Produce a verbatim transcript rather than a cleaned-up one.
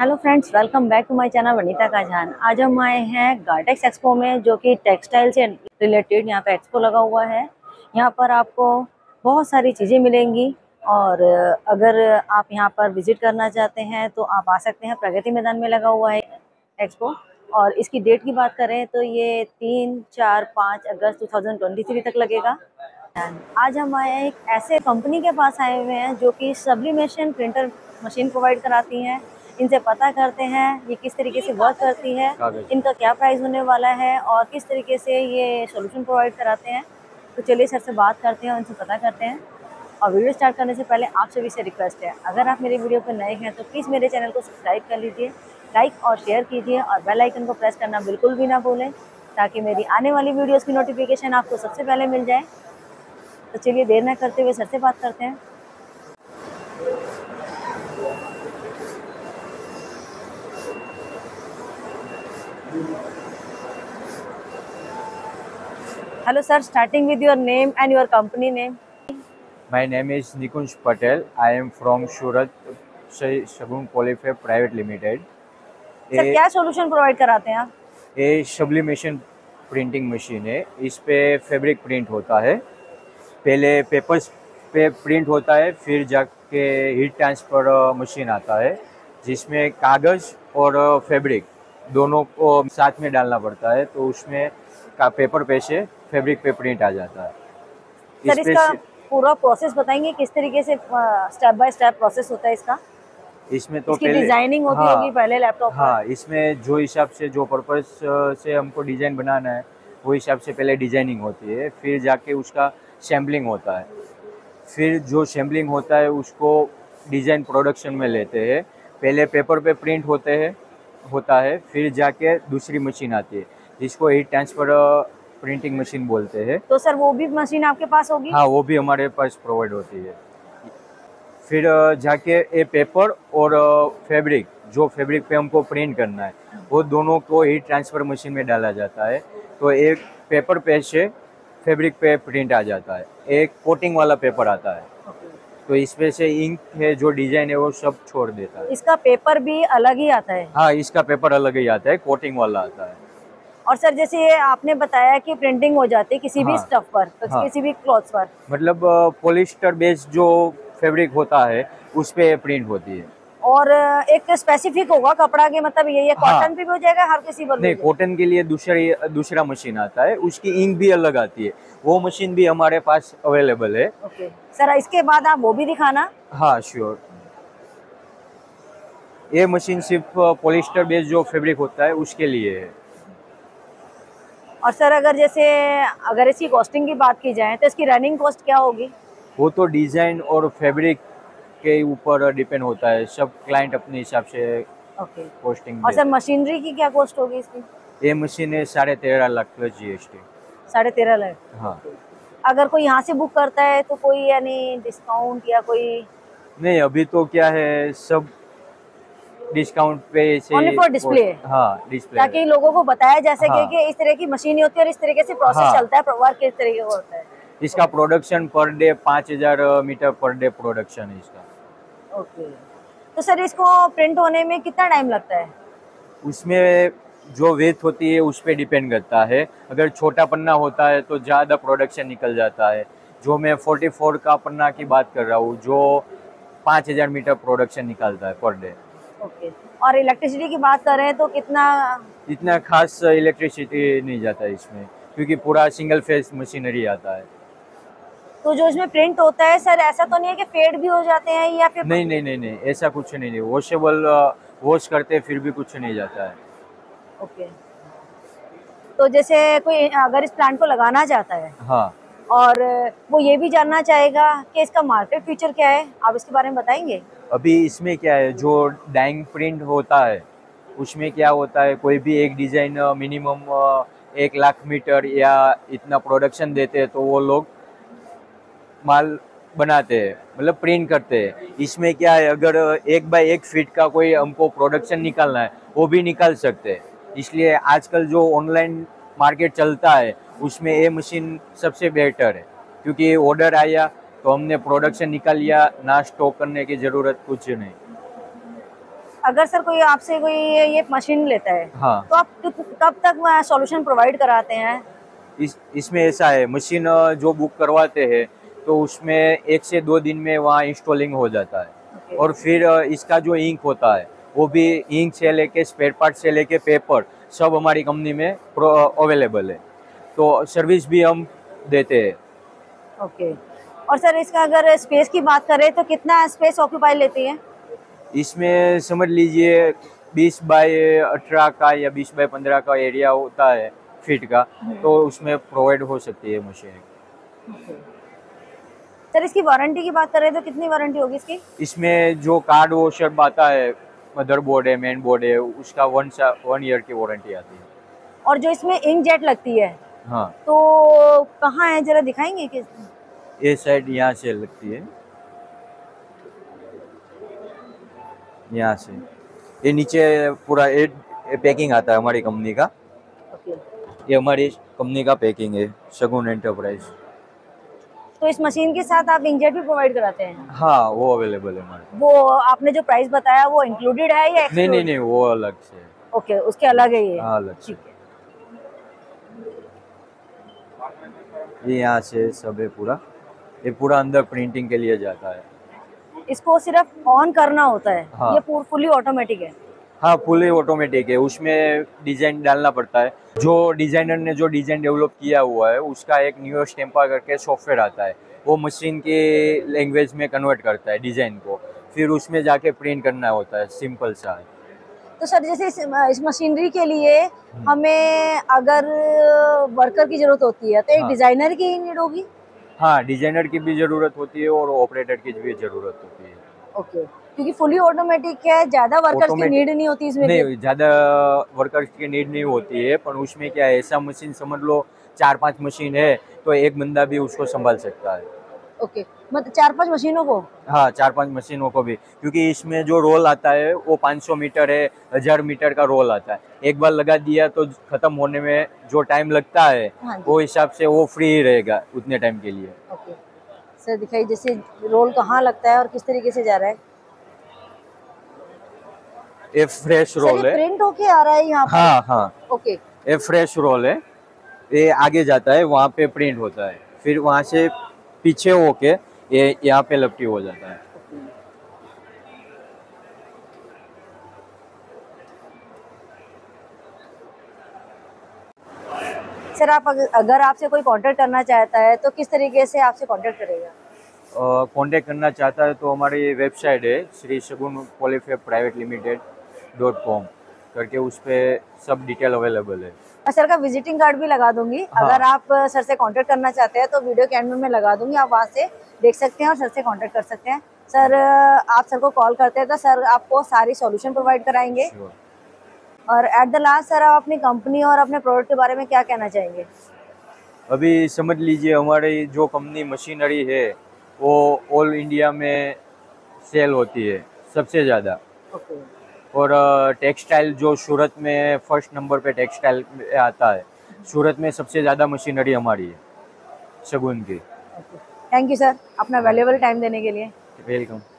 Hello friends, welcome back to my channel Vanita का जहान। आज हम आए हैं गार्टेक्स एक्सपो में, जो कि टेक्सटाइल से रिलेटेड यहाँ पे एक्सपो लगा हुआ है। यहाँ पर आपको बहुत सारी चीज़ें मिलेंगी और अगर आप यहाँ पर विजिट करना चाहते हैं तो आप आ सकते हैं। प्रगति मैदान में लगा हुआ है एक्सपो और इसकी डेट की बात करें तो ये तीन चार पाँच अगस्त टू थाउजेंड ट्वेंटी थ्री तक लगेगा। आज हम आए एक ऐसे कंपनी के पास आए हुए हैं जो कि सब्लिमेशन प्रिंटर मशीन प्रोवाइड कराती हैं। इनसे पता करते हैं ये किस तरीके से वर्क करती है, इनका क्या प्राइस होने वाला है और किस तरीके से ये सॉल्यूशन प्रोवाइड कराते हैं। तो चलिए सर से बात करते हैं और इनसे पता करते हैं। और वीडियो स्टार्ट करने से पहले आप सभी से रिक्वेस्ट है, अगर आप मेरे वीडियो पर नए हैं तो प्लीज़ मेरे चैनल को सब्सक्राइब कर लीजिए, लाइक और शेयर कीजिए और बेल आइकन को प्रेस करना बिल्कुल भी ना भूलें ताकि मेरी आने वाली वीडियोज़ की नोटिफिकेशन आपको सबसे पहले मिल जाए। तो चलिए देर न करते हुए सर से बात करते हैं। Hello sir, starting with your name and your company name. My name is Nikunj Patel. I am from Surat, Shagun Polyfab Private Limited. Sir, क्या solution provide कराते हैं आप? ये sublimation printing machine है। इस पे fabric print होता है। पहले papers पे print होता है, फिर जाके heat transfer machine आता है, जिसमें कागज और fabric दोनों को साथ में डालना पड़ता है, तो उसमें का पेपर पे से फैब्रिक पे प्रिंट आ जाता है। सर, इस इसका पूरा प्रोसेस बताएंगे किस तरीके से स्टेप बाय स्टेप प्रोसेस होता है इसका? इसमें तो इसकी डिजाइनिंग होती हाँ, होगी पहले लैपटॉप पर। हाँ, इसमें जो हिसाब से जो पर्पस से हमको डिजाइन बनाना है वो हिसाब से पहले डिजाइनिंग होती है, फिर जाके उसका सैम्पलिंग होता है, फिर जो सैम्पलिंग होता है उसको डिजाइन प्रोडक्शन में लेते हैं। पहले पेपर पे प्रिंट होते हैं होता है, फिर जाके दूसरी मशीन आती है जिसको हीट ट्रांसफर प्रिंटिंग मशीन बोलते हैं। तो सर वो भी मशीन आपके पास होगी? हाँ, वो भी हमारे पास प्रोवाइड होती है। फिर जाके ये पेपर और फैब्रिक, जो फैब्रिक पे हमको प्रिंट करना है वो दोनों को हीट ट्रांसफर मशीन में डाला जाता है, तो एक पेपर पे से फैब्रिक पे प्रिंट आ जाता है। एक कोटिंग वाला पेपर आता है, तो इसमें से इंक है जो डिजाइन है वो सब छोड़ देता है। इसका पेपर भी अलग ही आता है? हाँ, इसका पेपर अलग ही आता है, कोटिंग वाला आता है। और सर जैसे ये आपने बताया कि प्रिंटिंग हो जाती है किसी हाँ, भी स्टफ पर तो हाँ, किसी भी क्लॉथ पर, मतलब पॉलिस्टर बेस्ड जो फैब्रिक होता है उस पे प्रिंट होती है। और एक स्पेसिफिक होगा कपड़ा के, मतलब ये ये कॉटन पे भी हो जाएगा हर किसी पर? नहीं, कॉटन के लिए दूसरी दूसरा मशीन आता है, उसकी इंक भी अलग आती है, वो मशीन भी हमारे पास अवेलेबल है। ओके सर, इसके बाद आप वो भी दिखाना। हाँ श्योर। ये मशीन सिर्फ पॉलिस्टर बेस्ड जो फैब्रिक होता है उसके लिए है। और सर अगर जैसे अगर इसकी कॉस्टिंग की बात की जाए तो इसकी रनिंग कॉस्ट क्या होगी? वो तो डिजाइन और फैब्रिक के ऊपर डिपेंड होता है, सब क्लाइंट अपने हिसाब से कॉस्टिंग। और सर मशीनरी की क्या कॉस्ट होगी इसकी? ये मशीन है साढ़े तेरह लाख प्लस जीएसटी। साढ़े तेरह लाख? हाँ। अगर कोई यहाँ से बुक करता है तो कोई यानी डिस्काउंट या कोई? नहीं, अभी तो क्या है सब डिस्काउंट पे से। Only for display? हाँ, डिस्प्ले, ताकि लोगों को बताया जा सके हाँ, कि इस तरह की मशीन होती है और इस तरीके से प्रोसेस हाँ, चलता है, वर्क किस तरीके का होता है। इसका प्रोडक्शन पर डे पाँच हजार मीटर पर डे प्रोडक्शन है इसका। ओके, तो सर इसको प्रिंट होने में कितना टाइम लगता है? उसमें जो वेथ होती है उस पर डिपेंड करता है। अगर छोटा पन्ना होता है तो ज़्यादा प्रोडक्शन निकल जाता है। जो मैं फोर्टी फोर का पन्ना की बात कर रहा हूँ जो पाँच हजार मीटर प्रोडक्शन निकालता है पर डे। ओके, और इलेक्ट्रिसिटी की बात करें तो कितना? इतना खास इलेक्ट्रिसिटी नहीं जाता है इसमें, क्योंकि पूरा सिंगल फेज मशीनरी आता है। तो जो इसमें प्रिंट होता है सर, ऐसा तो नहीं है कि फेड भी हो जाते हैं या फिर? नहीं नहीं नहीं नहीं, ऐसा कुछ नहीं है। वॉशेबल वॉश करते हैं फिर भी कुछ नहीं जाता है। ओके, तो जैसे कोई अगर इस प्लांट को लगाना चाहता है हाँ, और वो ये भी जानना चाहेगा कि इसका मार्केट फ्यूचर क्या है, आप इसके बारे में बताएंगे? अभी इसमें क्या है, जो डाइंग प्रिंट होता है उसमें क्या होता है, कोई भी एक डिज़ाइन मिनिमम एक लाख मीटर या इतना प्रोडक्शन देते हैं तो वो लोग माल बनाते हैं, मतलब प्रिंट करते हैं। इसमें क्या है, अगर एक बाई एक फीट का कोई हमको प्रोडक्शन निकालना है वो भी निकाल सकते हैं। इसलिए आजकल जो ऑनलाइन मार्केट चलता है उसमें ये मशीन सबसे बेहतर है, क्योंकि ऑर्डर आया तो हमने प्रोडक्शन निकाल लिया, ना स्टॉक करने की ज़रूरत कुछ नहीं। अगर सर कोई आपसे कोई ये, ये मशीन लेता है हाँ। तो आप कब तक सॉल्यूशन प्रोवाइड कराते हैं? इस इसमें ऐसा है, मशीन जो बुक करवाते हैं तो उसमें एक से दो दिन में वहाँ इंस्टॉलिंग हो जाता है। और फिर इसका जो इंक होता है वो भी इंक से लेके स्पेयर पार्ट से लेके पेपर सब हमारी कंपनी में अवेलेबल है, तो सर्विस भी हम देते हैं। ओके। और सर इसका अगर स्पेस की बात करें तो कितना स्पेस ऑक्यूपाई लेती है? इसमें समझ लीजिए बीस बाई अठारह का या बीस बाई पंद्रह का एरिया होता है फीट का, तो उसमें प्रोवाइड हो सकती है मशीन। सर इसकी वारंटी की बात करें तो कितनी वारंटी होगी इसकी? इसमें जो कार्ड वो शर्ब आता है, मदरबोर्ड है, मेन बोर्ड है, उसका वन वन ईयर की वारंटी आती है। और जो इसमें इंकजेट लगती है हाँ, तो कहाँ है जरा दिखाएंगे? किस ये साइड यहाँ से लगती है, यहाँ से ये नीचे पूरा ये पैकिंग आता है हमारी कंपनी का। ओके। ये हमारी कंपनी का पैकिंग है, शगुन एंटरप्राइज। तो इस मशीन के साथ आप इंकजेट भी प्रोवाइड कराते हैं? हाँ, वो अवेलेबल है हमारे। वो आपने जो प्राइस बताया वो इंक्लूडेड है या नहीं? नहीं नहीं, वो अलग से। ओके, उसके अलग है ये। हाँ, अलग। ठीक है। ये यहाँ से सब है पूरा, ये पूरा अंदर प्रिंटिंग के लिए जाता है। इसको सिर्फ ऑन करना होता है हाँ। ये पूरा फुली ऑटोमेटिक है? हाँ, फुली ऑटोमेटिक है। उसमें डिजाइन डालना पड़ता है, जो डिजाइनर ने जो डिजाइन डेवलप किया हुआ है उसका एक न्यू स्टेम्पा करके सॉफ्टवेयर आता है, वो मशीन के लैंग्वेज में कन्वर्ट करता है डिजाइन को, फिर उसमें जाके प्रिंट करना होता है, सिंपल सा है। तो सर जैसे इस, इस मशीनरी के लिए हमें अगर वर्कर की जरूरत होती है तो एक हाँ। डिजाइनर की नीड होगी? हाँ, डिजाइनर की भी जरूरत होती है और ऑपरेटर की भी जरूरत होती है। ओके, क्योंकि फुली ऑटोमेटिक है, ज्यादा वर्कर्स की नीड नहीं होती इसमें? नहीं, ज्यादा वर्कर्स की नीड नहीं होती है, पर उसमें क्या है, ऐसा मशीन समझ लो चार पांच मशीन है तो एक बंदा भी उसको संभाल सकता है। ओके, मतलब चार पांच मशीनों को? हाँ, चार पांच मशीनों को भी, क्योंकि इसमें जो रोल आता है वो पाँच सौ मीटर है, हजार मीटर का रोल आता है। एक बार लगा दिया तो खत्म होने में जो टाइम लगता है हाँ, वो हिसाब से वो फ्री रहेगा उतने टाइम के लिए। ओके सर, दिखाइए जैसे रोल कहाँ लगता है और किस तरीके से जा रहा है। ये फ्रेश रोल है, प्रिंट होके आ रहा है यहाँ पे। हाँ हाँ, ओके। ये फ्रेश रोल है, ये आगे जाता है, वहाँ पे प्रिंट होता है, फिर वहाँ से पीछे होके ये यहाँ पे लपटी हो जाता है। सर आप अगर आपसे कोई कांटेक्ट करना चाहता है तो किस तरीके से आपसे कांटेक्ट करेगा? कांटेक्ट करना चाहता है तो हमारी वेबसाइट है Shri Shagun Polyfab private limited dot com करके, उस पे सब डिटेल अवेलेबल है। सर का विजिटिंग कार्ड भी लगा दूंगी हाँ। अगर आप सर से कांटेक्ट करना चाहते हैं तो वीडियो के एंड में मैं लगा दूंगी, आप वहाँ से देख सकते हैं और सर से कांटेक्ट कर सकते हैं। सर आप सर को कॉल करते हैं तो सर आपको सारी सॉल्यूशन प्रोवाइड कराएंगे। और एट द लास्ट सर आप अपनी कंपनी और अपने प्रोडक्ट के बारे में क्या कहना चाहेंगे? अभी समझ लीजिए हमारी जो कंपनी मशीनरी है वो ऑल इंडिया में सेल होती है सबसे ज़्यादा। ओके। और टेक्सटाइल जो सूरत में फर्स्ट नंबर पे टेक्सटाइल आता है, सूरत में सबसे ज़्यादा मशीनरी हमारी है शगुन की। थैंक यू सर, अपना वैल्यूएबल टाइम देने के लिए। वेलकम।